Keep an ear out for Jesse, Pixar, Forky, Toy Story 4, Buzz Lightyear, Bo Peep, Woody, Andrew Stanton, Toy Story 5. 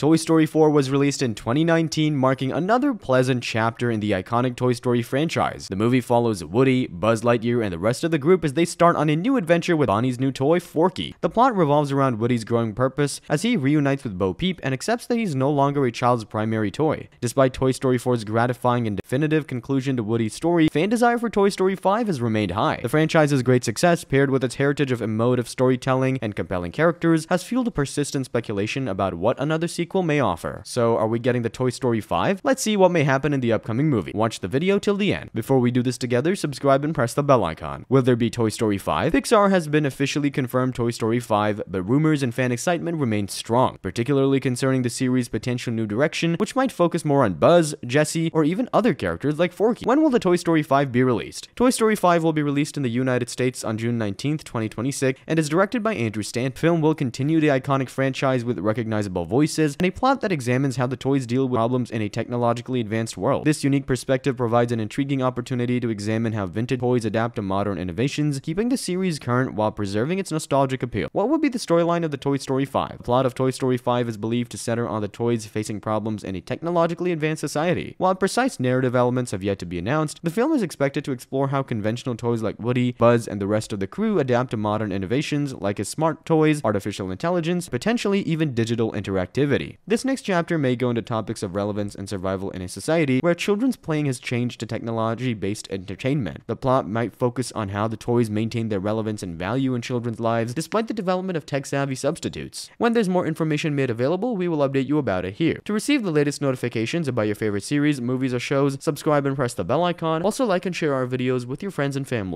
Toy Story 4 was released in 2019, marking another pleasant chapter in the iconic Toy Story franchise. The movie follows Woody, Buzz Lightyear, and the rest of the group as they start on a new adventure with Bonnie's new toy, Forky. The plot revolves around Woody's growing purpose as he reunites with Bo Peep and accepts that he's no longer a child's primary toy. Despite Toy Story 4's gratifying and definitive conclusion to Woody's story, fan desire for Toy Story 5 has remained high. The franchise's great success, paired with its heritage of emotive storytelling and compelling characters, has fueled a persistent speculation about what another sequel may offer. So are we getting the Toy Story 5? Let's see what may happen in the upcoming movie. Watch the video till the end. Before we do this together, subscribe and press the bell icon. Will there be Toy Story 5? Pixar has been officially confirmed Toy Story 5, but rumors and fan excitement remain strong, particularly concerning the series' potential new direction, which might focus more on Buzz, Jesse, or even other characters like Forky. When will the Toy Story 5 be released? Toy Story 5 will be released in the United States on June 19, 2026, and is directed by Andrew Stanton. The film will continue the iconic franchise with recognizable voices, and a plot that examines how the toys deal with problems in a technologically advanced world. This unique perspective provides an intriguing opportunity to examine how vintage toys adapt to modern innovations, keeping the series current while preserving its nostalgic appeal. What would be the storyline of the Toy Story 5? The plot of Toy Story 5 is believed to center on the toys facing problems in a technologically advanced society. While precise narrative elements have yet to be announced, the film is expected to explore how conventional toys like Woody, Buzz, and the rest of the crew adapt to modern innovations like his smart toys, artificial intelligence, potentially even digital interactivity. This next chapter may go into topics of relevance and survival in a society where children's playing has changed to technology-based entertainment. The plot might focus on how the toys maintain their relevance and value in children's lives despite the development of tech-savvy substitutes. When there's more information made available, we will update you about it here. To receive the latest notifications about your favorite series, movies, or shows, subscribe and press the bell icon. Also like and share our videos with your friends and family.